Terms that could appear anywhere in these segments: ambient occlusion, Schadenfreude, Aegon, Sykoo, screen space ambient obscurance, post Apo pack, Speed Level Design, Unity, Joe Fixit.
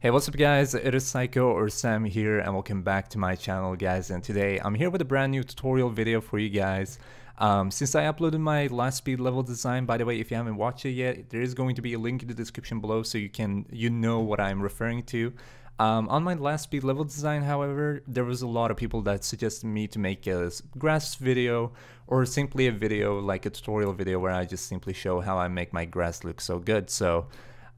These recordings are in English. Hey, what's up guys, it is Sykoo or Sam here and welcome back to my channel guys, and today I'm here with a brand new tutorial video for you guys. Since I uploaded my last speed level design, by the way, if you haven't watched it yet, there is going to be a link in the description below so you know what I'm referring to. On my last speed level design, however, there was a lot of people that suggested me to make a grass video or simply a video like a tutorial video where I just simply show how I make my grass look so good. So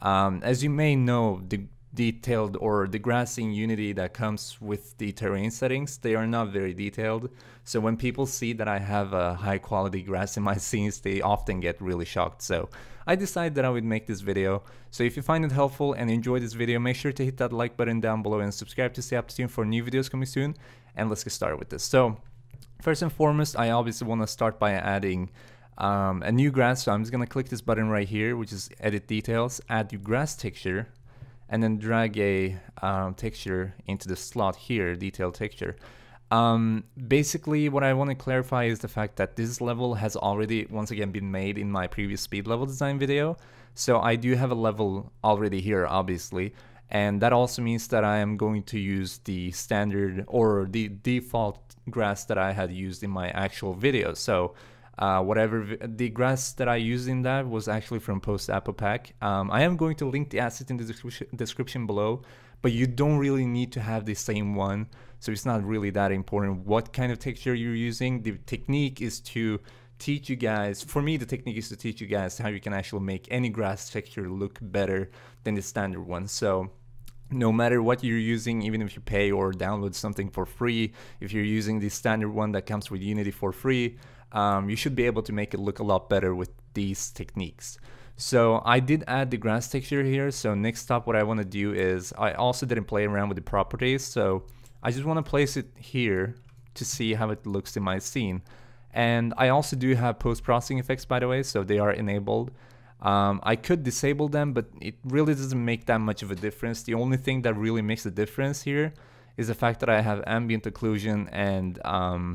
as you may know, the detailed or the grass in Unity that comes with the terrain settings, they are not very detailed. So when people see that I have a high quality grass in my scenes, they often get really shocked. So I decided that I would make this video. So if you find it helpful and enjoy this video, make sure to hit that like button down below and subscribe to stay up to date for new videos coming soon. And let's get started with this. So first and foremost, I obviously want to start by adding a new grass. So I'm just going to click this button right here, which is edit details, add new grass texture, and then drag a texture into the slot here, detail texture. Basically, what I want to clarify is the fact that this level has already, once again, been made in my previous speed level design video. So I do have a level already here, obviously. And that also means that I am going to use the standard or the default grass that I had used in my actual video. So whatever the grass that I used in that was actually from post Apo pack. I am going to link the asset in the description below, but you don't really need to have the same one. So it's not really that important what kind of texture you're using. The technique is to teach you guys, for me the technique is to teach you guys how you can actually make any grass texture look better than the standard one. So no matter what you're using, even if you pay or download something for free, if you're using the standard one that comes with Unity for free, you should be able to make it look a lot better with these techniques. So I did add the grass texture here. So next up, what I want to do is, I also didn't play around with the properties, so I just want to place it here to see how it looks in my scene. And I also do have post-processing effects, by the way, so they are enabled. I could disable them, but it really doesn't make that much of a difference. The only thing that really makes a difference here is the fact that I have ambient occlusion and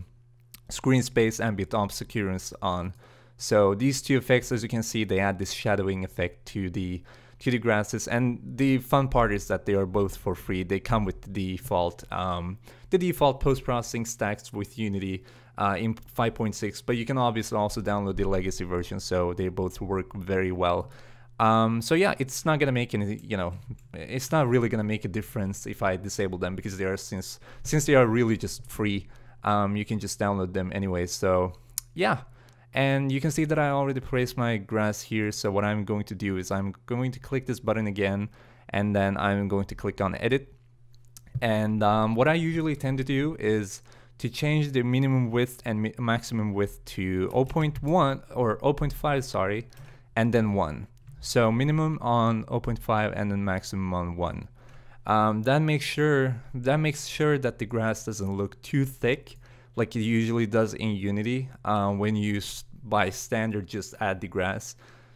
screen space ambient obscurance on. So these two effects, as you can see, they add this shadowing effect to the grasses. And the fun part is that they are both for free. They come with the default post-processing stacks with Unity in 5.6, but you can obviously also download the legacy version, so they both work very well. So yeah, it's not gonna make any, you know, it's not really gonna make a difference if I disable them, because they are, since they are really just free, you can just download them anyway. So yeah, and you can see that I already placed my grass here. So what I'm going to do is I'm going to click this button again, and then I'm going to click on edit. And what I usually tend to do is to change the minimum width and maximum width to 0.1 or 0.5, sorry, and then 1. So minimum on 0.5 and then maximum on 1. That makes sure that the grass doesn't look too thick like it usually does in Unity when you by standard just add the grass.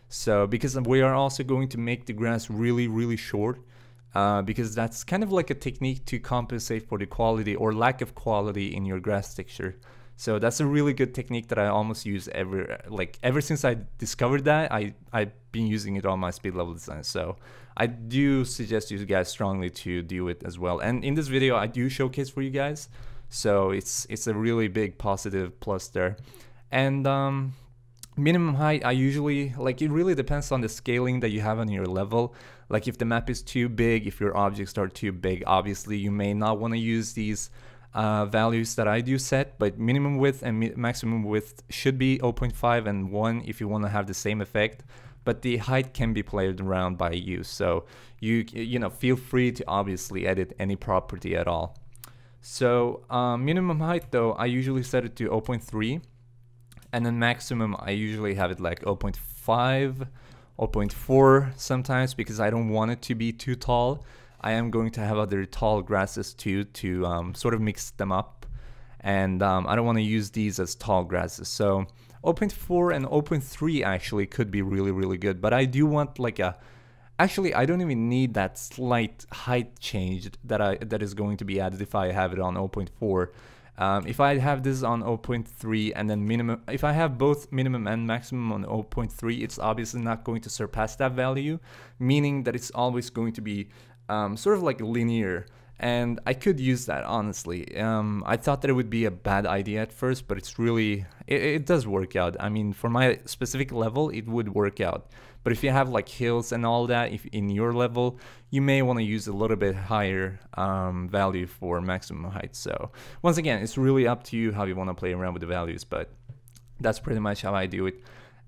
So because we are also going to make the grass really, really short, because that's kind of like a technique to compensate for the quality or lack of quality in your grass texture. So that's a really good technique that I almost use ever since I discovered that. I've been using it on my speed level design. So I do suggest you guys strongly to do it as well. And in this video, I do showcase for you guys. So it's a really big positive plus there. And minimum height, I usually, like, it really depends on the scaling that you have on your level. Like if the map is too big, if your objects are too big, obviously you may not want to use these values that I do set, but minimum width and maximum width should be 0.5 and 1 if you want to have the same effect, but the height can be played around by you, so you know, feel free to obviously edit any property at all. So minimum height though, I usually set it to 0.3, and then maximum I usually have it like 0.5, 0.4 sometimes, because I don't want it to be too tall. I am going to have other tall grasses too to sort of mix them up, and I don't want to use these as tall grasses. So 0.4 and 0.3 actually could be really, really good, but I do want like a, actually I don't even need that slight height change that is going to be added if I have it on 0.4. If I have this on 0.3 and then minimum, if I have both minimum and maximum on 0.3, it's obviously not going to surpass that value, meaning that it's always going to be sort of like linear, and I could use that, honestly. I thought that it would be a bad idea at first, but it's really, it does work out. I mean, for my specific level, it would work out. But if you have like hills and all that, if in your level, you may want to use a little bit higher value for maximum height. So once again, it's really up to you how you want to play around with the values, but that's pretty much how I do it.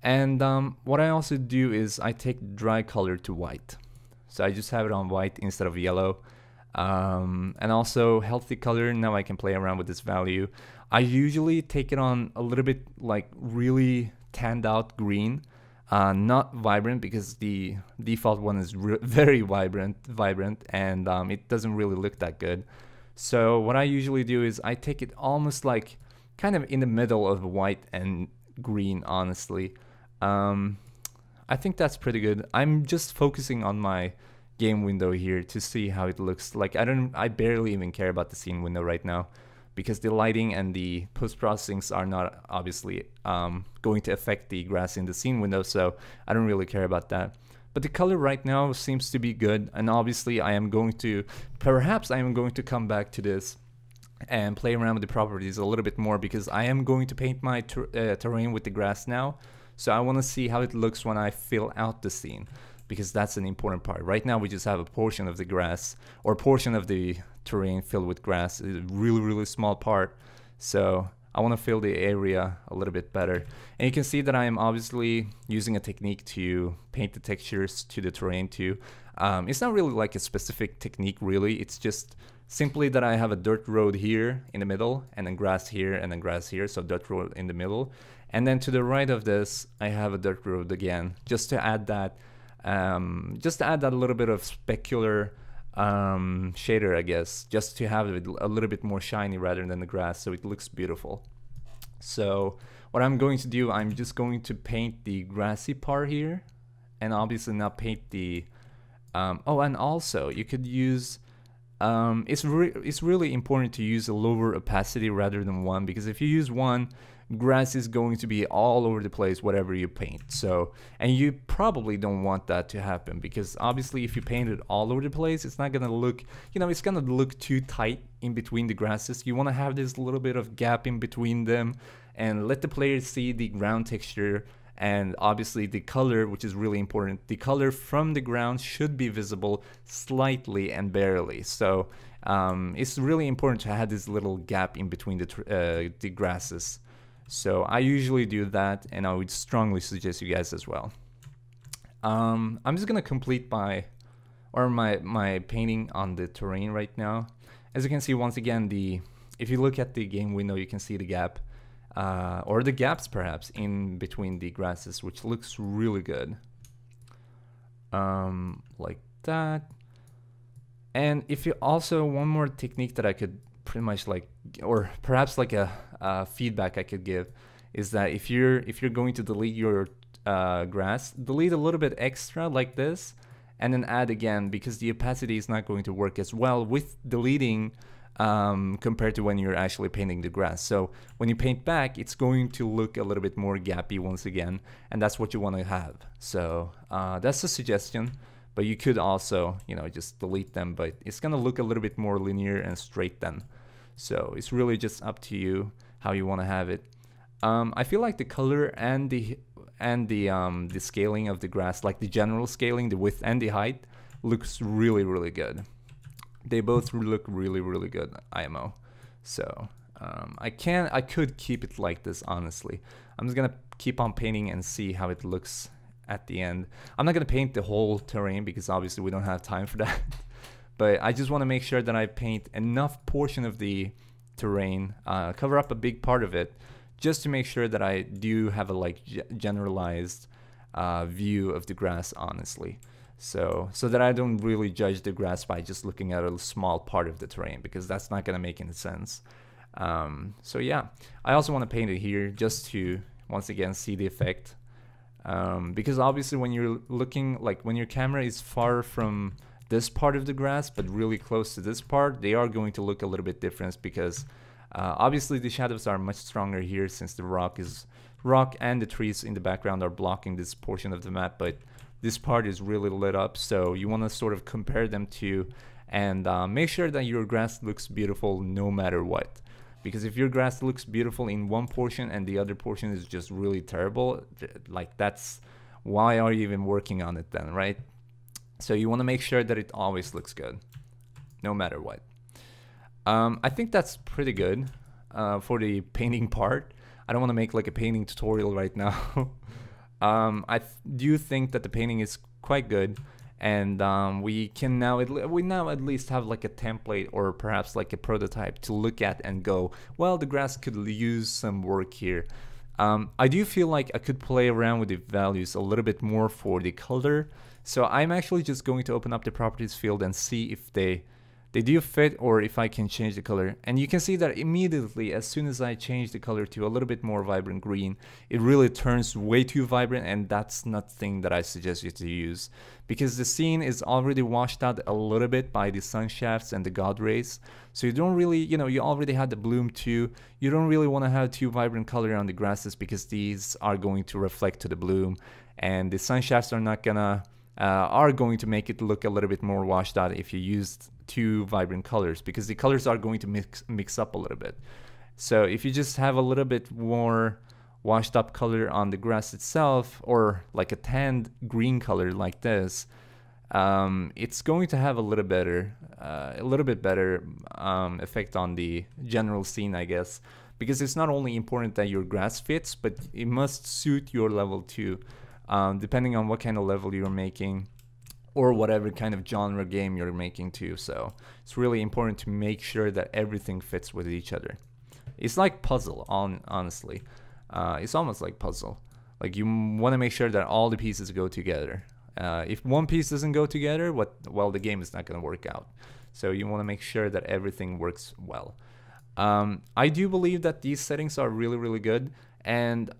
And what I also do is I take dry color to white. So I just have it on white instead of yellow. And also healthy color, now I can play around with this value. I usually take it on a little bit like really tanned out green, not vibrant, because the default one is very vibrant, and it doesn't really look that good. So what I usually do is I take it almost like kind of in the middle of white and green, honestly. I think that's pretty good. I'm just focusing on my game window here to see how it looks. Like I barely even care about the scene window right now, because the lighting and the post-processings are not obviously going to affect the grass in the scene window, so I don't really care about that. But the color right now seems to be good, and obviously I am going to, perhaps I am going to come back to this and play around with the properties a little bit more, because I am going to paint my terrain with the grass now, so I want to see how it looks when I fill out the scene, because that's an important part. Right now we just have a portion of the grass, or portion of the terrain filled with grass. It's a really, really small part. So I want to fill the area a little bit better. And you can see that I am obviously using a technique to paint the textures to the terrain too. It's not really like a specific technique really. It's just simply that I have a dirt road here in the middle, and then grass here, and then grass here. So dirt road in the middle. And then to the right of this, I have a dirt road again, just to add that little bit of specular shader, I guess, just to have it a little bit more shiny rather than the grass, so it looks beautiful. So what I'm going to do, I'm just going to paint the grassy part here, and obviously not paint the oh, and also you could use it's really important to use a lower opacity rather than one, because if you use one, grass is going to be all over the place whatever you paint. So, and you probably don't want that to happen, because obviously if you paint it all over the place, it's not gonna look, you know, it's gonna look too tight in between the grasses. You want to have this little bit of gap in between them and let the player see the ground texture, and obviously the color, which is really important. The color from the ground should be visible slightly and barely. So it's really important to have this little gap in between the grasses. So I usually do that, and I would strongly suggest you guys as well. I'm just gonna complete my painting on the terrain right now. As you can see, once again, if you look at the game window, you can see the gap, or the gaps perhaps in between the grasses, which looks really good, like that. And if you also, one more technique that I could pretty much like, or perhaps like a feedback I could give, is that if you're going to delete your grass, delete a little bit extra like this, and then add again, because the opacity is not going to work as well with deleting compared to when you're actually painting the grass. So when you paint back, it's going to look a little bit more gappy once again, and that's what you want to have. So that's a suggestion, but you could also, you know, just delete them, but it's gonna look a little bit more linear and straight then. So it's really just up to you how you want to have it. I feel like the color and the scaling of the grass, like the general scaling, the width and the height, looks really, really good. They both look really, really good IMO. So I could keep it like this, honestly. I'm just gonna keep on painting and see how it looks at the end. I'm not gonna paint the whole terrain, because obviously we don't have time for that. But I just want to make sure that I paint enough portion of the terrain, cover up a big part of it, just to make sure that I do have a like generalized view of the grass, honestly. So that I don't really judge the grass by just looking at a small part of the terrain, because that's not going to make any sense. So yeah, I also want to paint it here just to once again see the effect, because obviously when you're looking, like when your camera is far from this part of the grass but really close to this part, they are going to look a little bit different, because obviously the shadows are much stronger here, since the rock and the trees in the background are blocking this portion of the map. But this part is really lit up, so you want to sort of compare them to, and make sure that your grass looks beautiful no matter what. Because if your grass looks beautiful in one portion and the other portion is just really terrible, like, that's why are you even working on it then, right? So you want to make sure that it always looks good, no matter what. I think that's pretty good for the painting part. I don't want to make like a painting tutorial right now. I do think that the painting is quite good, and we can now, at least have like a template or perhaps like a prototype to look at and go, well, the grass could use some work here. I do feel like I could play around with the values a little bit more for the color. So I'm actually just going to open up the properties field and see if they do fit, or if I can change the color. And you can see that immediately, as soon as I change the color to a little bit more vibrant green, it really turns way too vibrant, and that's not the thing that I suggest you to use. Because the scene is already washed out a little bit by the sun shafts and the god rays. So you don't really, you know, you already had the bloom too. You don't really want to have too vibrant color on the grasses, because these are going to reflect to the bloom, and the sun shafts are not gonna, are going to make it look a little bit more washed out if you used two vibrant colors, because the colors are going to mix up a little bit. So if you just have a little bit more washed up color on the grass itself, or like a tanned green color like this, it's going to have a little bit better effect on the general scene, I guess, because it's not only important that your grass fits, but it must suit your level too, depending on what kind of level you're making, or whatever kind of genre game you're making too. So it's really important to make sure that everything fits with each other. It's like puzzle, honestly. It's almost like puzzle. Like, you want to make sure that all the pieces go together. If one piece doesn't go together, well, the game is not going to work out. So you want to make sure that everything works well. I do believe that these settings are really, really good, and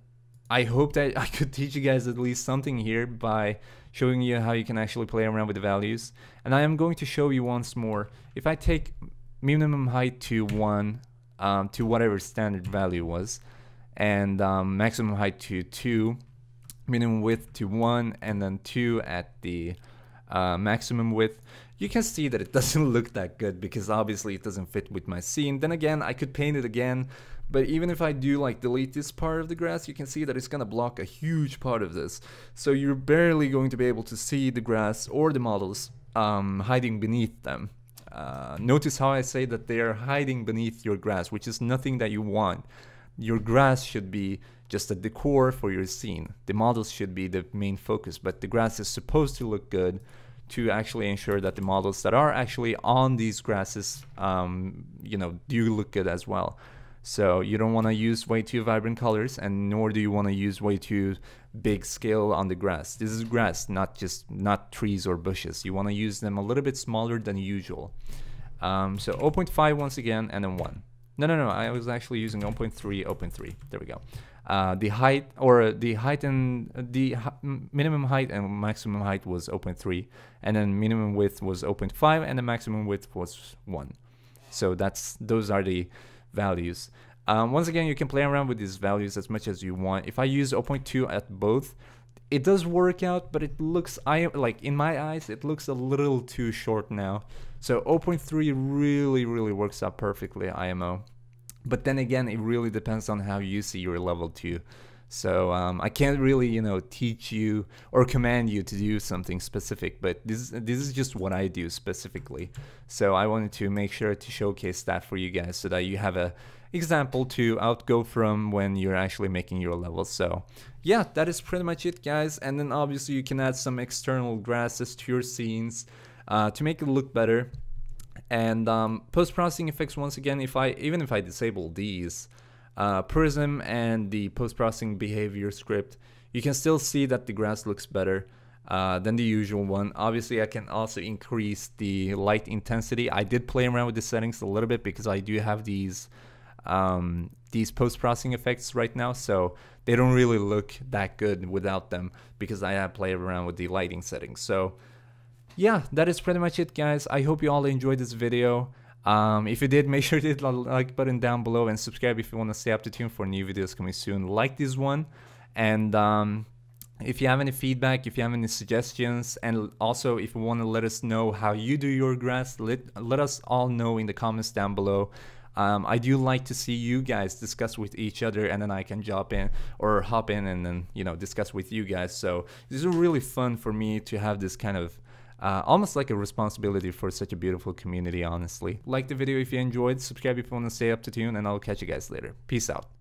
I hope that I could teach you guys at least something here by showing you how you can actually play around with the values. And I am going to show you once more. If I take minimum height to 1, to whatever standard value was, and maximum height to 2, minimum width to 1, and then 2 at the maximum width, you can see that it doesn't look that good, because obviously it doesn't fit with my scene. Then again, I could paint it again, but even if I do like delete this part of the grass, you can see that it's gonna block a huge part of this. So you're barely going to be able to see the grass or the models hiding beneath them. Notice how I say that they are hiding beneath your grass, which is nothing that you want. Your grass should be just a decor for your scene. The models should be the main focus, but the grass is supposed to look good to actually ensure that the models that are actually on these grasses, you know, do look good as well. So you don't want to use way too vibrant colors, and nor do you want to use way too big scale on the grass. This is grass, not trees or bushes. You want to use them a little bit smaller than usual. So 0.5 once again, and then 1. No, I was actually using 0.3. There we go. Minimum height and maximum height was 0.3, and then minimum width was 0.5, and the maximum width was 1. So those are the values. Once again, you can play around with these values as much as you want. If I use 0.2 at both, it does work out, but it looks, in my eyes, it looks a little too short now. So 0.3 really, really works out perfectly, IMO. But then again, it really depends on how you see your level too. So I can't really, teach you or command you to do something specific, but this is just what I do specifically. So I wanted to make sure to showcase that for you guys, so that you have an example to outgo from when you're actually making your levels. So yeah, that is pretty much it, guys. And then obviously you can add some external grasses to your scenes to make it look better. And post-processing effects, once again, even if I disable these, Prism and the post-processing behavior script, you can still see that the grass looks better than the usual one. Obviously, I can also increase the light intensity. I did play around with the settings a little bit, because I do have these post-processing effects right now, so they don't really look that good without them, because I have played around with the lighting settings. So yeah, that is pretty much it, guys. I hope you all enjoyed this video. If you did, make sure to hit the like button down below, and subscribe if you want to stay up to tune for new videos coming soon like this one. And If you have any feedback, if you have any suggestions, and also if you want to let us know how you do your grass, let us all know in the comments down below. I do like to see you guys discuss with each other, and then I can hop in and then, you know, discuss with you guys. So this is really fun for me to have this kind of almost like a responsibility for such a beautiful community, honestly. Like the video if you enjoyed, subscribe if you want to stay up to tune, and I'll catch you guys later. Peace out.